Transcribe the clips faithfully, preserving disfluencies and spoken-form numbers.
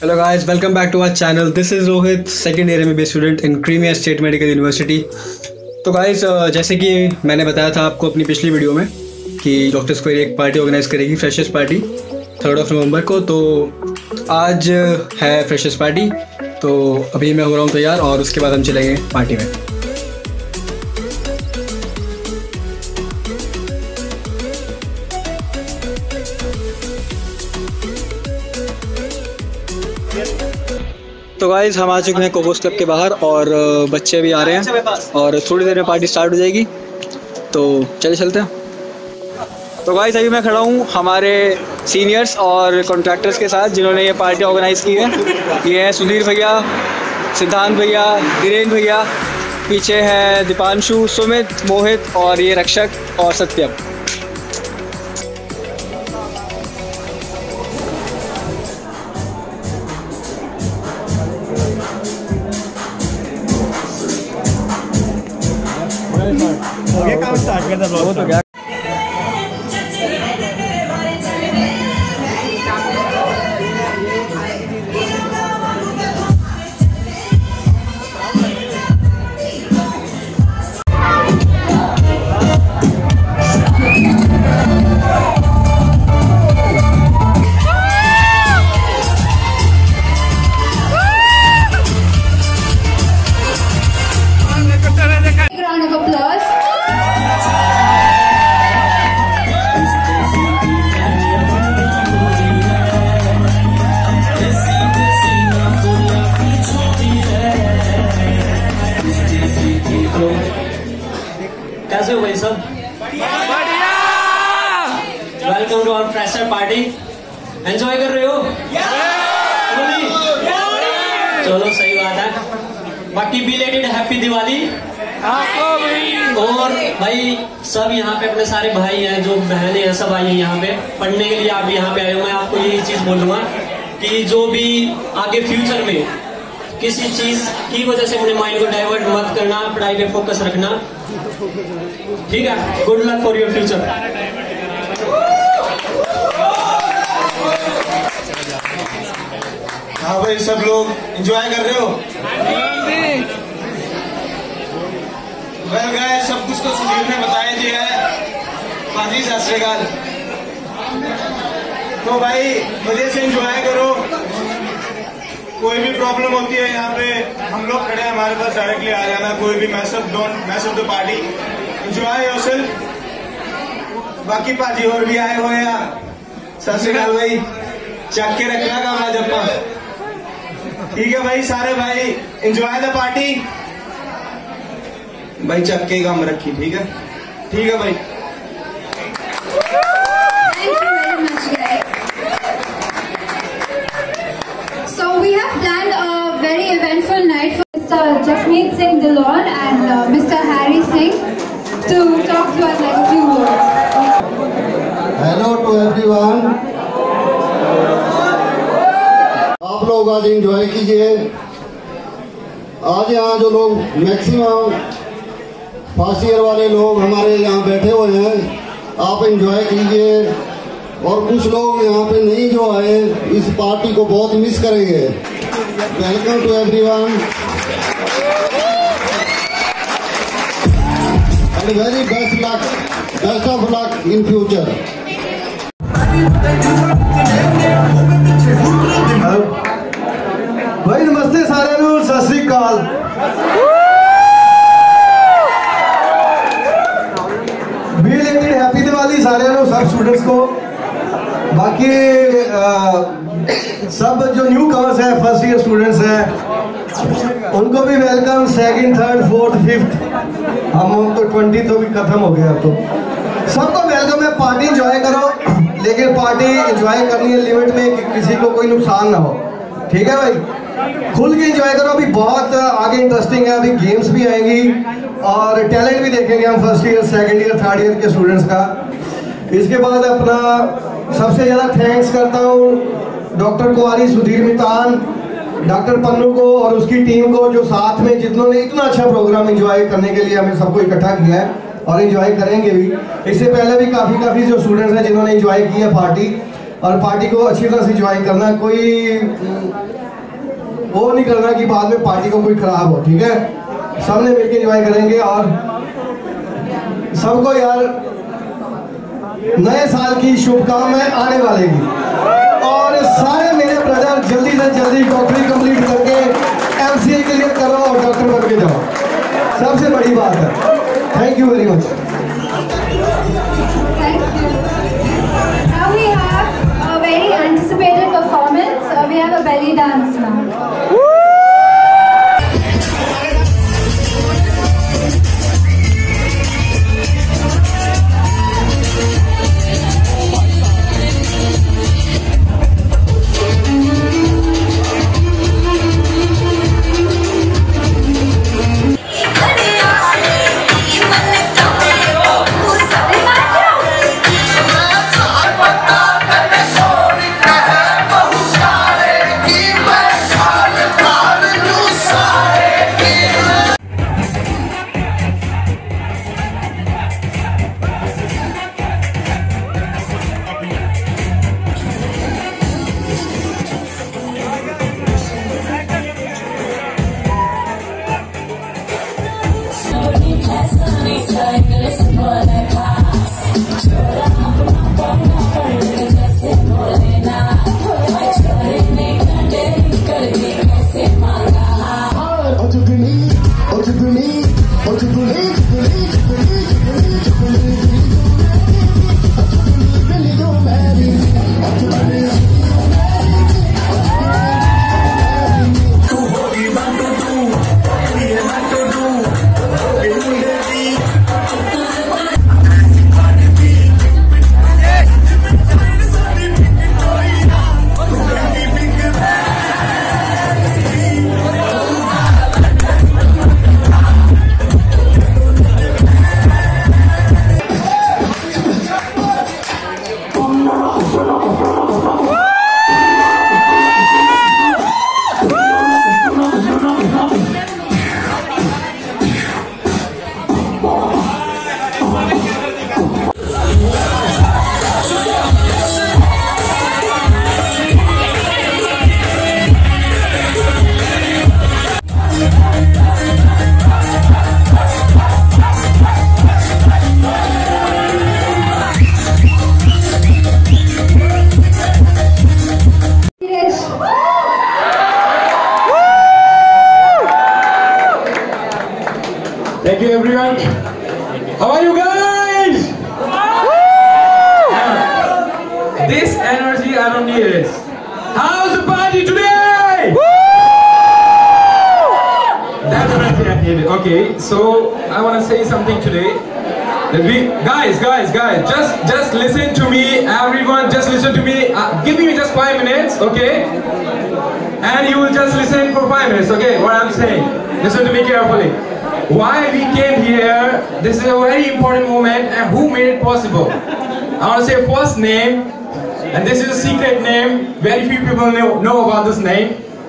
Hello guys, welcome back to our channel. This is Rohit, second year M B B S student in Crimea State Medical University. तो guys, जैसे कि मैंने बताया था आपको अपनी पिछली वीडियो में कि डॉक्टर क्वेरी एक पार्टी ऑर्गेनाइज करेगी, freshers party third of November को। तो आज है फ्रेशर्स पार्टी, तो अभी मैं हो रहा हूँ तैयार और उसके बाद हम चलेंगे पार्टी में। तो गाइस हम आ चुके हैं कोकोस क्लब के बाहर और बच्चे भी आ रहे हैं और थोड़ी देर में पार्टी स्टार्ट हो जाएगी, तो चलिए चलते हैं। तो गाइस अभी मैं खड़ा हूँ हमारे सीनियर्स और कॉन्ट्रैक्टर्स के साथ जिन्होंने ये पार्टी ऑर्गेनाइज़ की है। ये है सुधीर भैया, सिद्धांत भैया, धीरेन्द्र भैया, पीछे है दीपांशु, सुमित, मोहित और ये रक्षक और सत्यब। वो तो क्या पार्टी एंजॉय कर रहे हो? चलो सही बात है। बाकी बिलेटेड हैप्पी दिवाली और भाई सब यहाँ पे अपने सारे भाई हैं, जो बहनें हैं, सब आई हैं यहाँ पे पढ़ने के लिए। आप यहाँ पे आए हो, मैं आपको यही चीज बोलूंगा कि जो भी आगे फ्यूचर में किसी चीज की वजह से अपने माइंड को डाइवर्ट मत करना, पढ़ाई पे फोकस रखना, ठीक है? Good luck for your future. हाँ भाई, सब लोग एंजॉय कर रहे हो? वेल गाइस, सब कुछ तो सुधीर ने बताया दिया है। हाँ जी, सत श्रीकाल। तो भाई मजे से एंजॉय करो। कोई भी प्रॉब्लम होती है यहाँ पे हम लोग खड़े हैं, हमारे पास डायरेक्टली आ जाना। कोई भी mess up don't mess up the party, enjoy yourself. बाकी पाजी और भी आए हुए हैं, सत श्रीकाल भाई। चक के रखना काम आज अपना, ठीक है भाई? सारे भाई एंजॉय द पार्टी। भाई चक्के काम रखी, ठीक है? ठीक है भाई, so we have planned a very eventful night for Mister Jasmeet Singh Dilawar and uh, Mister Harry Singh to talk to us like a few words. Hello to everyone. आप लोग आज एंजॉय कीजिए। आज यहाँ जो लोग मैक्सिमम फर्स्ट ईयर वाले लोग हमारे यहाँ बैठे हुए हैं, आप एंजॉय कीजिए। और कुछ लोग यहाँ पे नहीं जो आए, इस पार्टी को बहुत मिस करेंगे। Welcome to everyone and very best luck, best of luck in future. भाई नमस्ते सारे नू, सत श्री अकाल। बिलेटेड हैप्पी दिवाली सारे नू, सब स्टूडेंट्स को। बाकी आ, सब जो न्यू कमर्स हैं, फर्स्ट ईयर स्टूडेंट्स हैं, उनको भी welcome. Second, third, fourth, fifth, हम तो ट्वेंटी तो भी खत्म हो गया। तो सबको वेलकम है। पार्टी एंजॉय करो, लेकिन पार्टी एंजॉय करनी है लिमिट में कि किसी को कोई नुकसान ना हो, ठीक है भाई? खुल के एंजॉय करो। अभी बहुत आगे इंटरेस्टिंग है, अभी गेम्स भी आएंगी और टैलेंट भी देखेंगे हम first year, second year, third year के स्टूडेंट्स का। इसके बाद अपना सबसे ज़्यादा थैंक्स करता हूँ doctor query, Sudhir Vintal, doctor Pannu को और उसकी टीम को, जो साथ में जितनों ने इतना अच्छा प्रोग्राम एंजॉय करने के लिए हमें सबको इकट्ठा किया है और एंजॉय करेंगे भी। इससे पहले भी काफ़ी काफ़ी जो स्टूडेंट्स हैं जिन्होंने एंजॉय की है पार्टी, और पार्टी को अच्छी तरह से ज्वाइन करना, कोई वो नहीं करना कि बाद में पार्टी को कोई खराब हो, ठीक है। सबने मिलकर ज्वाइन करेंगे और सबको यार नए साल की शुभकामनाएं आने वाले की। और सारे मेरे ब्रदर जल्दी से जल्दी डॉक्टरी कंप्लीट करके एमसीए के लिए करो और डॉक्टर बन के जाओ, सबसे बड़ी बात है। Thank you very much. Now we have a very anticipated performance. Uh, we have a belly dance now.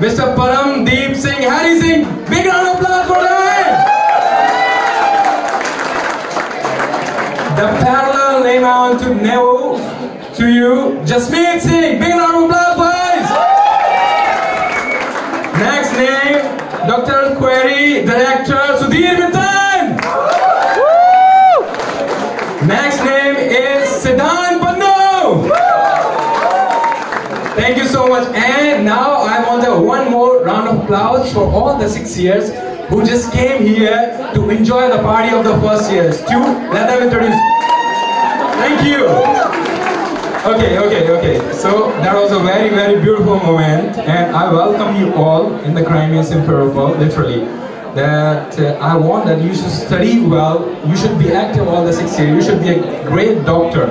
Mister Paramdeep Singh, Harry Singh, big round of applause for him! The parallel name I want to know to you, Jasmeet Singh, big round of applause boys! Next name, Doctor Kweri, Director, Sudhir Vintal! Next name is Siddhant. Thank you so much. And now I want a one more round of applause for all the six years who just came here to enjoy the party of the first years. Two, let them introduce. Thank you. Okay, okay, okay. So that was a very, very beautiful moment, and I welcome you all in the Crimea Festival, literally. That uh, I want that you should study well. You should be active all the six years. You should be a great doctor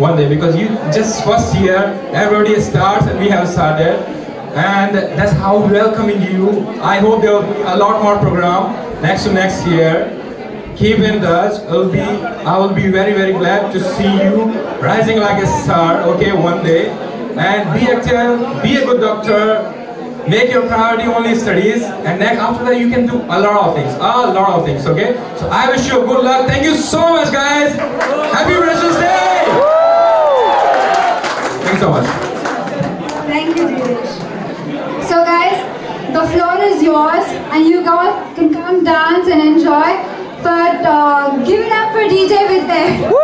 one day, because you just first year, everybody starts and we have started, and that's how welcoming you. I hope there will be a lot more program next to next year. Keep in touch. I will be, I will be very very glad to see you rising like a star, okay, one day. And be active, be a good doctor, make your priority only studies, and next after that you can do a lot of things, a lot of things, okay. So I wish you good luck. Thank you so much guys. Happy Rashi's Day. Thanks so much. Thank you, Dinesh. So guys, the floor is yours and you all can come dance and enjoy. But uh, give it up for D J Vitte. Woo!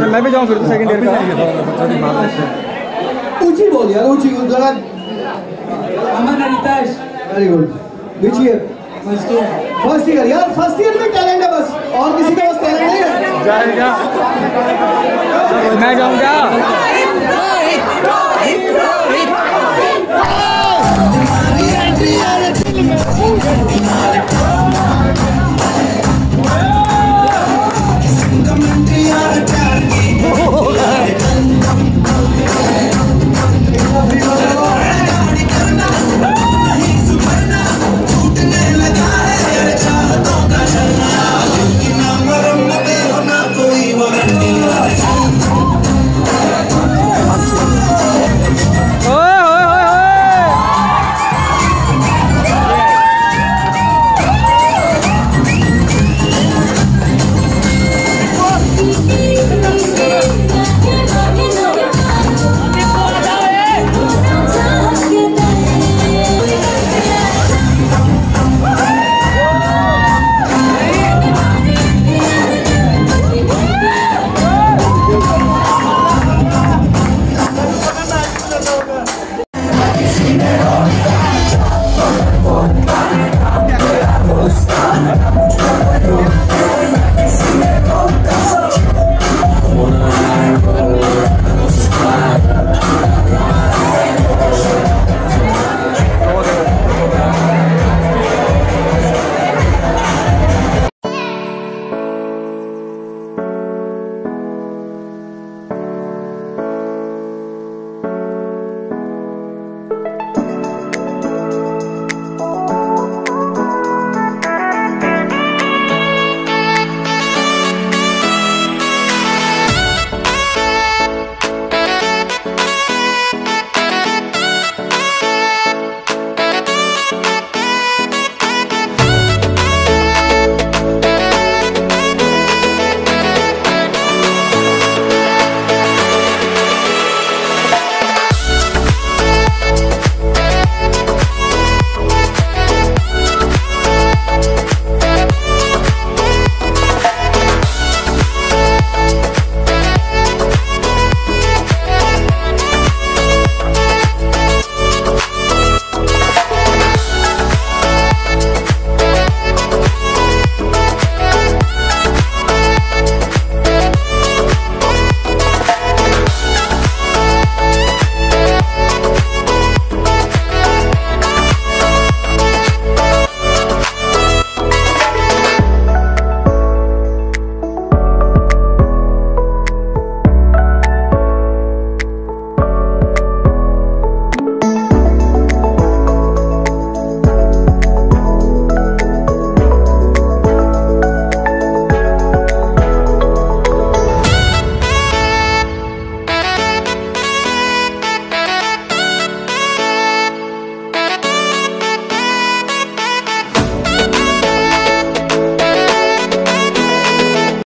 मैं भी जाऊँ फिर तो second year का। ऊंची बोल यार, ऊंची बोल जरा। Aman अरिताश। Very good. Which year? First year। First year यार, first year में टैलेंट है बस, और किसी का बस टैलेंट नहीं है। जाएगा। मैं जाऊँगा। रोहित, रोहित, रोहित, रोहित।